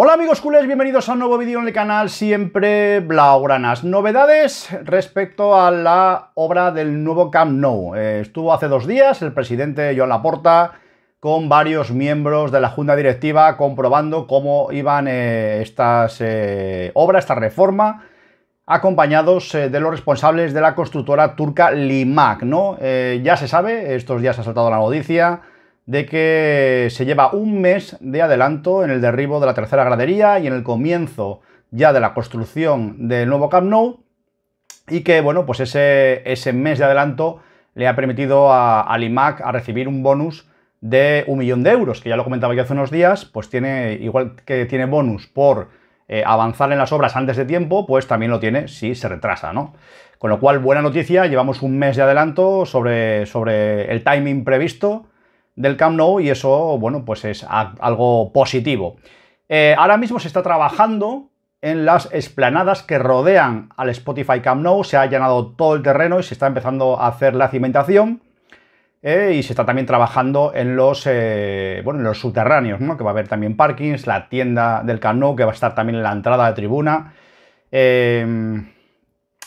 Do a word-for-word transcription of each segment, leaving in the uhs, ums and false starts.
Hola amigos culés, bienvenidos a un nuevo vídeo en el canal Siempre Blaugranas. Novedades respecto a la obra del nuevo Camp Nou. Eh, estuvo hace dos días el presidente Joan Laporta con varios miembros de la Junta Directiva comprobando cómo iban eh, estas eh, obras, esta reforma, acompañados eh, de los responsables de la constructora turca Limak, ¿no? Eh, ya se sabe, estos días ha saltado la noticia de que se lleva un mes de adelanto en el derribo de la tercera gradería y en el comienzo ya de la construcción del nuevo Camp Nou, y que, bueno, pues ese, ese mes de adelanto le ha permitido a, a Limak a recibir un bonus de un millón de euros, que ya lo comentaba yo hace unos días, pues tiene, igual que tiene bonus por eh, avanzar en las obras antes de tiempo, pues también lo tiene si se retrasa, ¿no? Con lo cual, buena noticia, llevamos un mes de adelanto sobre, sobre el timing previsto del Camp Nou, y eso, bueno, pues es algo positivo. Eh, ahora mismo se está trabajando en las explanadas que rodean al Spotify Camp Nou, se ha allanado todo el terreno y se está empezando a hacer la cimentación, eh, y se está también trabajando en los, eh, bueno, en los subterráneos, ¿no? Que va a haber también parkings, la tienda del Camp Nou, que va a estar también en la entrada de tribuna. Eh,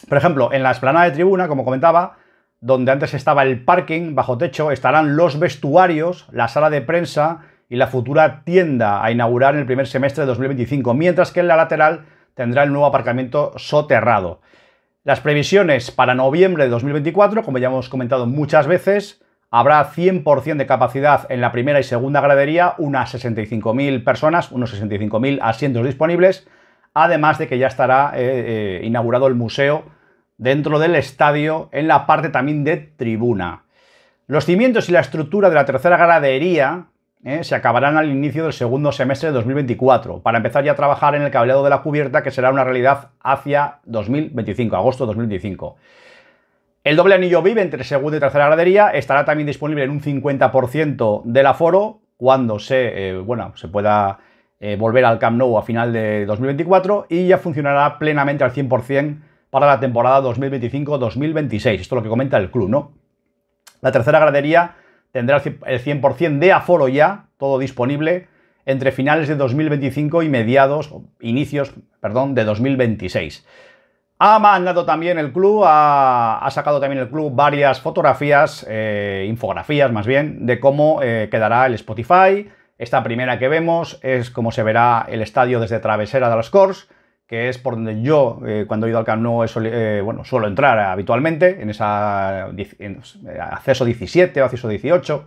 por ejemplo, en la explanada de tribuna, como comentaba, donde antes estaba el parking bajo techo, estarán los vestuarios, la sala de prensa y la futura tienda a inaugurar en el primer semestre de dos mil veinticinco, mientras que en la lateral tendrá el nuevo aparcamiento soterrado. Las previsiones para noviembre de dos mil veinticuatro, como ya hemos comentado muchas veces, habrá cien por cien de capacidad en la primera y segunda gradería, unas sesenta y cinco mil personas, unos sesenta y cinco mil asientos disponibles, además de que ya estará eh, eh, inaugurado el museo dentro del estadio, en la parte también de tribuna. Los cimientos y la estructura de la tercera gradería eh, se acabarán al inicio del segundo semestre de dos mil veinticuatro, para empezar ya a trabajar en el cableado de la cubierta, que será una realidad hacia dos mil veinticinco, agosto de dos mil veinticinco. El doble anillo V I P entre segunda y tercera gradería estará también disponible en un cincuenta por ciento del aforo, cuando se, eh, bueno, se pueda eh, volver al Camp Nou a final de dos mil veinticuatro, y ya funcionará plenamente al cien por cien para la temporada dos mil veinticinco dos mil veintiséis. Esto es lo que comenta el club, ¿no? La tercera gradería tendrá el cien por cien de aforo ya, todo disponible, entre finales de dos mil veinticinco y mediados, inicios, perdón, de dos mil veintiséis. Ha mandado también el club, ha, ha sacado también el club varias fotografías, eh, infografías más bien, de cómo eh, quedará el Spotify. Esta primera que vemos es cómo se verá el estadio desde Travesera de los Corts, que es por donde yo, eh, cuando he ido al Camp Nou, eh, bueno, suelo entrar habitualmente, en esa en acceso diecisiete o acceso dieciocho,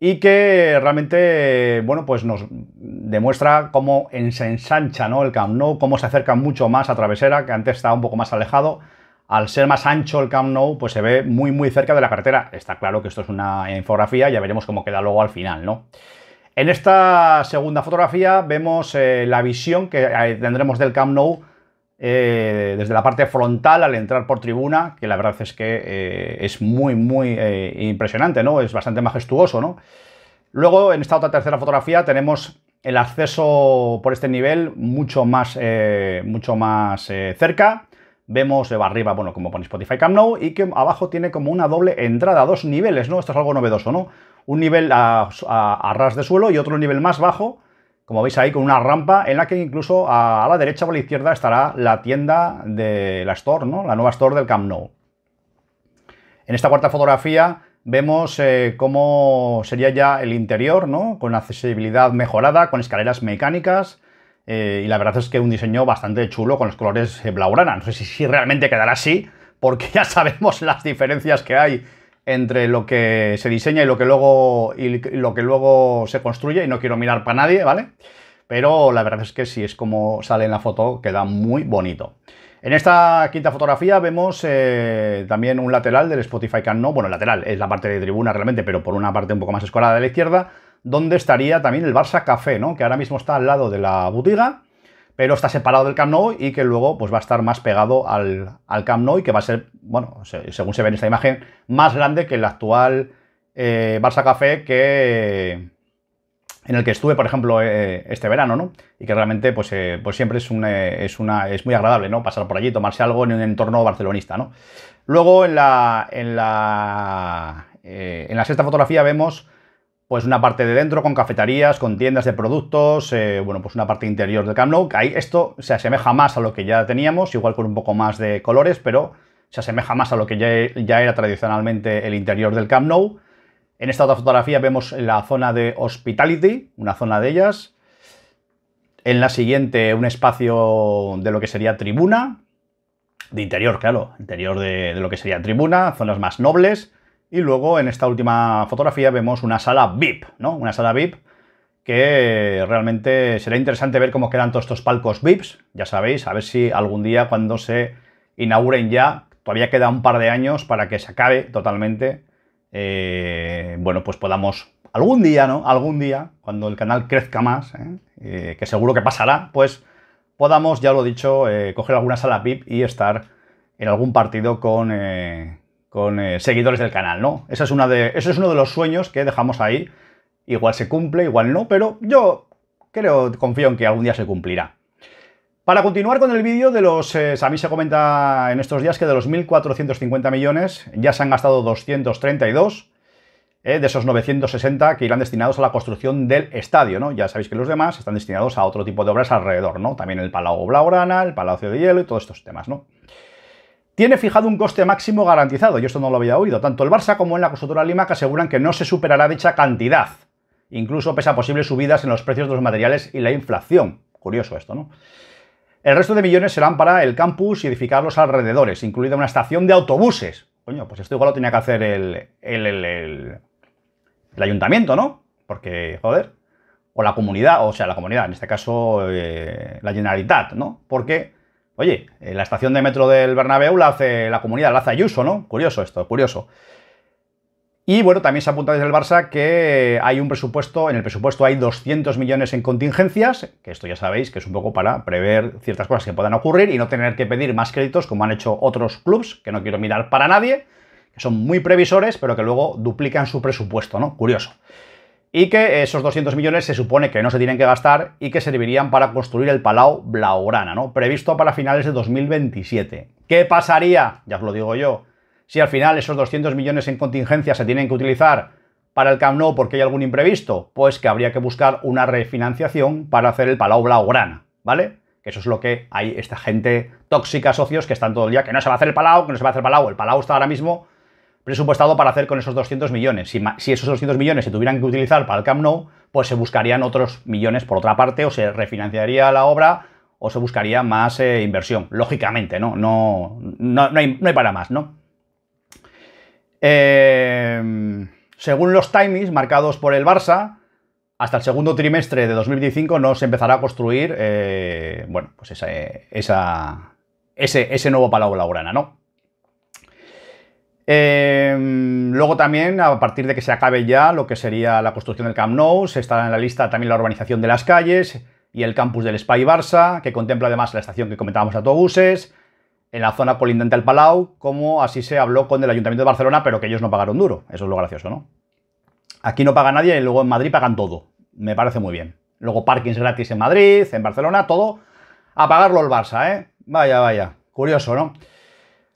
y que realmente, bueno, pues nos demuestra cómo se ensancha, ¿no?, el Camp Nou, cómo se acerca mucho más a Travesera, que antes estaba un poco más alejado. Al ser más ancho el Camp Nou, pues se ve muy, muy cerca de la carretera. Está claro que esto es una infografía, ya veremos cómo queda luego al final, ¿no? En esta segunda fotografía vemos eh, la visión que tendremos del Camp Nou eh, desde la parte frontal al entrar por tribuna, que la verdad es que eh, es muy, muy eh, impresionante, ¿no? Es bastante majestuoso, ¿no? Luego, en esta otra tercera fotografía tenemos el acceso por este nivel mucho más, eh, mucho más eh, cerca. Vemos eh, arriba, bueno, como pone Spotify Camp Nou, y que abajo tiene como una doble entrada, dos niveles, ¿no? Esto es algo novedoso, ¿no? Un nivel a, a, a ras de suelo y otro nivel más bajo, como veis ahí, con una rampa en la que incluso a, a la derecha o a la izquierda estará la tienda de la Store, ¿no? La nueva Store del Camp Nou. En esta cuarta fotografía vemos eh, cómo sería ya el interior, ¿no? Con accesibilidad mejorada, con escaleras mecánicas, eh, y la verdad es que un diseño bastante chulo con los colores blaugrana. No sé si, si realmente quedará así, porque ya sabemos las diferencias que hay entre lo que se diseña y lo que luego y lo que luego se construye, y no quiero mirar para nadie, ¿vale? Pero la verdad es que si es como sale en la foto, queda muy bonito. En esta quinta fotografía vemos eh, también un lateral del Spotify Camp Nou. Bueno, el lateral es la parte de tribuna realmente, pero por una parte un poco más escorada de la izquierda, donde estaría también el Barça Café, ¿no? Que ahora mismo está al lado de la botiga, pero está separado del Camp Nou, y que luego pues va a estar más pegado al, al Camp Nou, y que va a ser, bueno, según se ve en esta imagen, más grande que el actual eh, Barça Café, que en el que estuve, por ejemplo, eh, este verano, ¿no? Y que realmente pues, eh, pues siempre es, un, eh, es, una, es muy agradable, ¿no? Pasar por allí y tomarse algo en un entorno barcelonista, ¿no? Luego en la, en la, eh, en la sexta fotografía vemos pues una parte de dentro con cafeterías, con tiendas de productos, eh, bueno, pues una parte interior del Camp Nou. Ahí esto se asemeja más a lo que ya teníamos, igual con un poco más de colores, pero se asemeja más a lo que ya, ya era tradicionalmente el interior del Camp Nou. En esta otra fotografía vemos la zona de Hospitality, una zona de ellas. En la siguiente, un espacio de lo que sería tribuna, de interior, claro, interior de, de lo que sería tribuna, zonas más nobles. Y luego, en esta última fotografía, vemos una sala V I P, ¿no? Una sala V I P que realmente será interesante ver cómo quedan todos estos palcos V I Ps. Ya sabéis, a ver si algún día, cuando se inauguren ya, todavía queda un par de años para que se acabe totalmente. Eh, bueno, pues podamos... Algún día, ¿no? Algún día, cuando el canal crezca más, ¿eh? Eh, que seguro que pasará, pues podamos, ya lo he dicho, eh, coger alguna sala V I P y estar en algún partido con, eh, con eh, seguidores del canal, ¿no? Esa es una de, eso es uno de los sueños que dejamos ahí. Igual se cumple, igual no, pero yo creo, confío en que algún día se cumplirá. Para continuar con el vídeo de los... Eh, a mí se comenta en estos días que de los mil cuatrocientos cincuenta millones ya se han gastado doscientos treinta y dos. Eh, de esos novecientos sesenta que irán destinados a la construcción del estadio, ¿no? Ya sabéis que los demás están destinados a otro tipo de obras alrededor, ¿no? También el Palau Blaugrana, el Palacio de Hielo y todos estos temas, ¿no? Tiene fijado un coste máximo garantizado, yo esto no lo había oído. Tanto el Barça como en la constructora Limak aseguran que no se superará dicha cantidad, incluso pese a posibles subidas en los precios de los materiales y la inflación. Curioso esto, ¿no? El resto de millones serán para el campus y edificar los alrededores, incluida una estación de autobuses. Coño, pues esto igual lo tenía que hacer el... el, el, el El ayuntamiento, ¿no? Porque, joder, o la comunidad, o sea, la comunidad, en este caso, eh, la Generalitat, ¿no? Porque, oye, eh, la estación de metro del Bernabéu la hace la comunidad, la hace Ayuso, ¿no? Curioso esto, curioso. Y, bueno, también se apunta desde el Barça que hay un presupuesto, en el presupuesto hay doscientos millones en contingencias, que esto ya sabéis que es un poco para prever ciertas cosas que puedan ocurrir y no tener que pedir más créditos como han hecho otros clubs, que no quiero mirar para nadie, que son muy previsores, pero que luego duplican su presupuesto, ¿no? Curioso. Y que esos doscientos millones se supone que no se tienen que gastar y que servirían para construir el Palau Blaugrana, ¿no? Previsto para finales de dos mil veintisiete. ¿Qué pasaría? Ya os lo digo yo. Si al final esos doscientos millones en contingencia se tienen que utilizar para el Camp Nou porque hay algún imprevisto, pues que habría que buscar una refinanciación para hacer el Palau Blaugrana, ¿vale? Que eso es lo que hay esta gente tóxica, socios, que están todo el día, que no se va a hacer el Palau, que no se va a hacer el Palau. El Palau está ahora mismo presupuestado para hacer con esos doscientos millones. Si, si esos doscientos millones se tuvieran que utilizar para el Camp Nou, pues se buscarían otros millones por otra parte, o se refinanciaría la obra, o se buscaría más eh, inversión. Lógicamente, ¿no? No, no, no, hay, no hay para más, ¿no? Eh, según los timings marcados por el Barça, hasta el segundo trimestre de dos mil veinticinco no se empezará a construir eh, bueno, pues esa, esa, ese, ese nuevo Palau Blaugrana, ¿no? Eh, luego también, a partir de que se acabe ya lo que sería la construcción del Camp Nou, se estará en la lista también la urbanización de las calles y el campus del Espai Barça, que contempla además la estación que comentábamos de autobuses, en la zona colindante al Palau, como así se habló con el Ayuntamiento de Barcelona, pero que ellos no pagaron duro. Eso es lo gracioso, ¿no? Aquí no paga nadie y luego en Madrid pagan todo. Me parece muy bien. Luego parkings gratis en Madrid, en Barcelona, todo. A pagarlo el Barça, ¿eh? Vaya, vaya. Curioso, ¿no?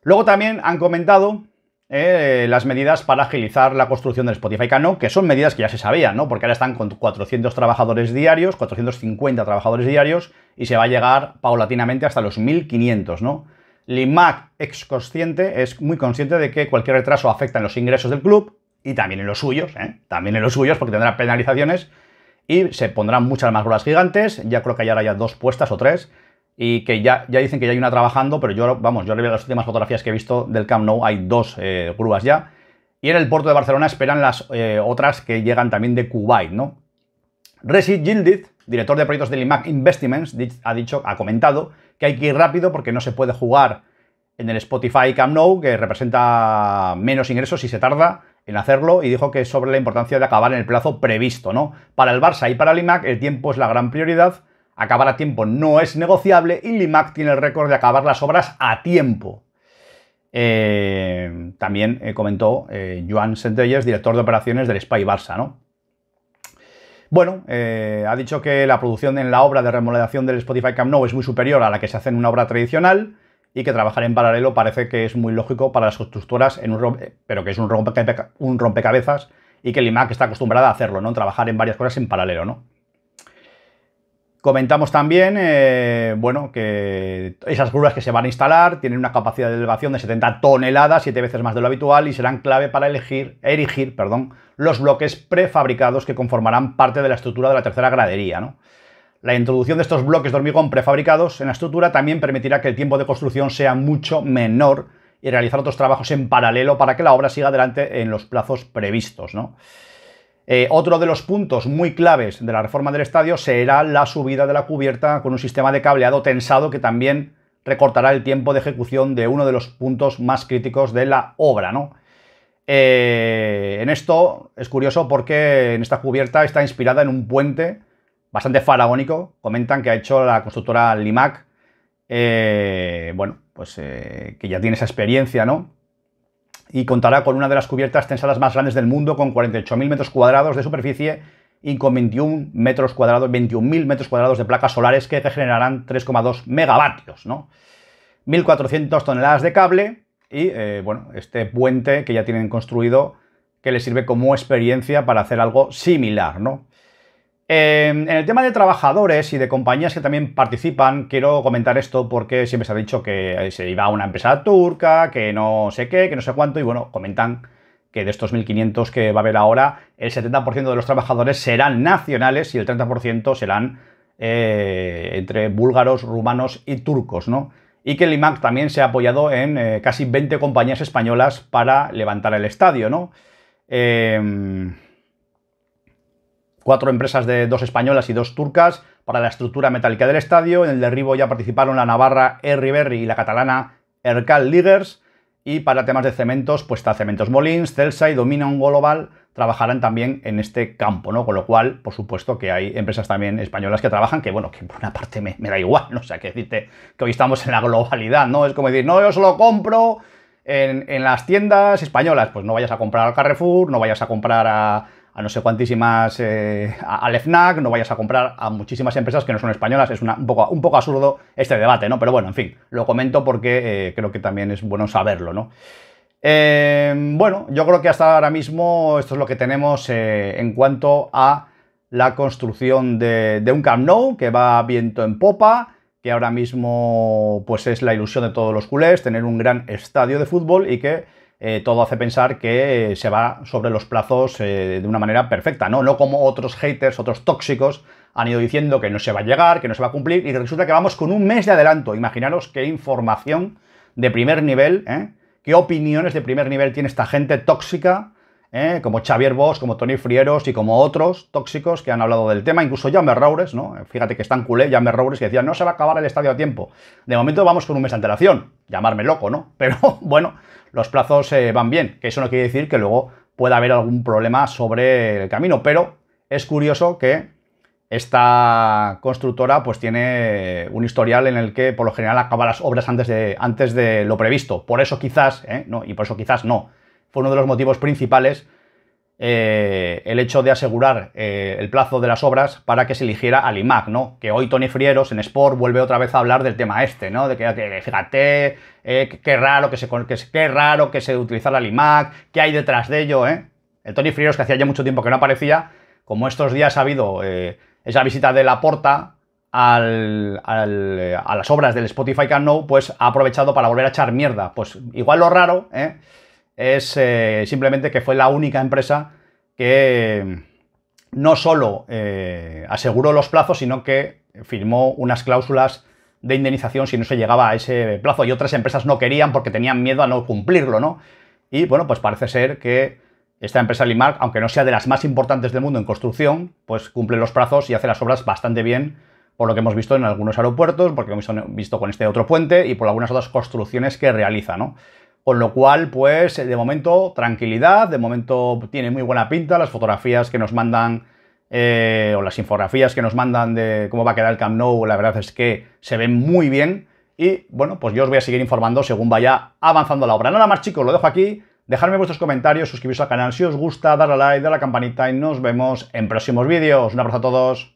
Luego también han comentado... Eh, las medidas para agilizar la construcción del Spotify Camp Nou, que son medidas que ya se sabían, ¿no? Porque ahora están con cuatrocientos trabajadores diarios, cuatrocientos cincuenta trabajadores diarios, y se va a llegar paulatinamente hasta los mil quinientos, ¿no? Limak, ex consciente, es muy consciente de que cualquier retraso afecta en los ingresos del club y también en los suyos, ¿eh? También en los suyos, porque tendrá penalizaciones y se pondrán muchas más bolas gigantes. Ya creo que hay ahora ya dos puestas o tres. Y que ya, ya dicen que ya hay una trabajando, pero yo, vamos, yo reviso las últimas fotografías que he visto del Camp Nou, hay dos eh, grúas ya. Y en el puerto de Barcelona esperan las eh, otras que llegan también de Kuwait, ¿no? Resi Gildit, director de proyectos de Limak Investments, ha dicho, ha comentado que hay que ir rápido porque no se puede jugar en el Spotify Camp Nou, que representa menos ingresos si se tarda en hacerlo, y dijo que sobre la importancia de acabar en el plazo previsto, ¿no? Para el Barça y para Limak el tiempo es la gran prioridad. Acabar a tiempo no es negociable y Limak tiene el récord de acabar las obras a tiempo. Eh, también eh, comentó eh, Joan Centelles, director de operaciones del Espai Barça, ¿no? Bueno, eh, ha dicho que la producción en la obra de remodelación del Spotify Camp Nou es muy superior a la que se hace en una obra tradicional y que trabajar en paralelo parece que es muy lógico para las constructoras, en un rompe, pero que es un, rompe, un rompecabezas y que Limak está acostumbrada a hacerlo, ¿no? Trabajar en varias cosas en paralelo, ¿no? Comentamos también, eh, bueno, que esas grúas que se van a instalar tienen una capacidad de elevación de setenta toneladas, siete veces más de lo habitual, y serán clave para elegir, erigir perdón, los bloques prefabricados que conformarán parte de la estructura de la tercera gradería, ¿no? La introducción de estos bloques de hormigón prefabricados en la estructura también permitirá que el tiempo de construcción sea mucho menor y realizar otros trabajos en paralelo para que la obra siga adelante en los plazos previstos, ¿no? Eh, otro de los puntos muy claves de la reforma del estadio será la subida de la cubierta con un sistema de cableado tensado que también recortará el tiempo de ejecución de uno de los puntos más críticos de la obra, ¿no? Eh, en esto es curioso porque en esta cubierta está inspirada en un puente bastante faraónico, comentan que ha hecho la constructora Limak, eh, bueno, pues eh, que ya tiene esa experiencia, ¿no? Y contará con una de las cubiertas tensadas más grandes del mundo, con cuarenta y ocho mil metros cuadrados de superficie y con veintiún metros cuadrados, veintiún mil metros cuadrados de placas solares que generarán tres coma dos megavatios, ¿no? mil cuatrocientas toneladas de cable y, eh, bueno, este puente que ya tienen construido que les sirve como experiencia para hacer algo similar, ¿no? Eh, en el tema de trabajadores y de compañías que también participan, quiero comentar esto porque siempre se ha dicho que se iba a una empresa turca, que no sé qué, que no sé cuánto, y bueno, comentan que de estos mil quinientos que va a haber ahora, el setenta por ciento de los trabajadores serán nacionales y el treinta por ciento serán eh, entre búlgaros, rumanos y turcos, ¿no? Y que Limak también se ha apoyado en eh, casi veinte compañías españolas para levantar el estadio, ¿no? Eh... Cuatro empresas de dos españolas y dos turcas para la estructura metálica del estadio. En el derribo ya participaron la navarra Herri Berri y la catalana Ercal Ligers. Y para temas de cementos, pues está Cementos Molins, Celsa y Dominion Global trabajarán también en este campo, ¿no? Con lo cual, por supuesto, que hay empresas también españolas que trabajan, que bueno, que por una parte me, me da igual, ¿no? O sea, que decirte que hoy estamos en la globalidad, ¿no? Es como decir, no, yo solo compro en, en las tiendas españolas. Pues no vayas a comprar al Carrefour, no vayas a comprar a... a no sé cuantísimas, eh, al F N A C, no vayas a comprar a muchísimas empresas que no son españolas. Es una, un, poco, un poco absurdo este debate, ¿no? Pero bueno, en fin, lo comento porque eh, creo que también es bueno saberlo, ¿no? Eh, bueno, yo creo que hasta ahora mismo esto es lo que tenemos eh, en cuanto a la construcción de, de un Camp Nou, que va viento en popa, que ahora mismo pues es la ilusión de todos los culés, tener un gran estadio de fútbol y que... Eh, todo hace pensar que eh, se va sobre los plazos eh, de una manera perfecta, ¿no? No como otros haters, otros tóxicos han ido diciendo que no se va a llegar, que no se va a cumplir, y resulta que vamos con un mes de adelanto. Imaginaros qué información de primer nivel, ¿eh? Qué opiniones de primer nivel tiene esta gente tóxica, ¿eh? Como Xavier Bosch, como Tony Frieros y como otros tóxicos que han hablado del tema, incluso Jaume Roures, ¿no? Fíjate que están culé, Jaume Roures, que decía, no se va a acabar el estadio a tiempo. De momento vamos con un mes de antelación, llamarme loco, ¿no? Pero bueno, los plazos eh, van bien, que eso no quiere decir que luego pueda haber algún problema sobre el camino, pero es curioso que esta constructora pues tiene un historial en el que por lo general acaba las obras antes de, antes de lo previsto, por eso quizás, ¿eh? No, y por eso quizás no. Fue uno de los motivos principales eh, el hecho de asegurar eh, el plazo de las obras para que se eligiera a Limak, ¿no? Que hoy Tony Frieros en Sport vuelve otra vez a hablar del tema este, ¿no? De que, que fíjate, eh, qué raro que se, que, qué raro que se utilizara Limak, qué hay detrás de ello, ¿eh? El Tony Frieros, que hacía ya mucho tiempo que no aparecía, como estos días ha habido eh, esa visita de Laporta al, al, a las obras del Spotify Camp Nou, pues ha aprovechado para volver a echar mierda. Pues igual lo raro, ¿eh? Es eh, simplemente que fue la única empresa que eh, no solo eh, aseguró los plazos, sino que firmó unas cláusulas de indemnización si no se llegaba a ese plazo. Y otras empresas no querían porque tenían miedo a no cumplirlo, ¿no? Y bueno, pues parece ser que esta empresa Limak, aunque no sea de las más importantes del mundo en construcción, pues cumple los plazos y hace las obras bastante bien, por lo que hemos visto en algunos aeropuertos, porque hemos visto con este otro puente y por algunas otras construcciones que realiza, ¿no? Con lo cual, pues, de momento, tranquilidad, de momento tiene muy buena pinta las fotografías que nos mandan, eh, o las infografías que nos mandan de cómo va a quedar el Camp Nou, la verdad es que se ven muy bien y, bueno, pues yo os voy a seguir informando según vaya avanzando la obra. Nada más, chicos, lo dejo aquí, dejadme vuestros comentarios, suscribiros al canal si os gusta, darle a like, darle a la campanita y nos vemos en próximos vídeos. Un abrazo a todos.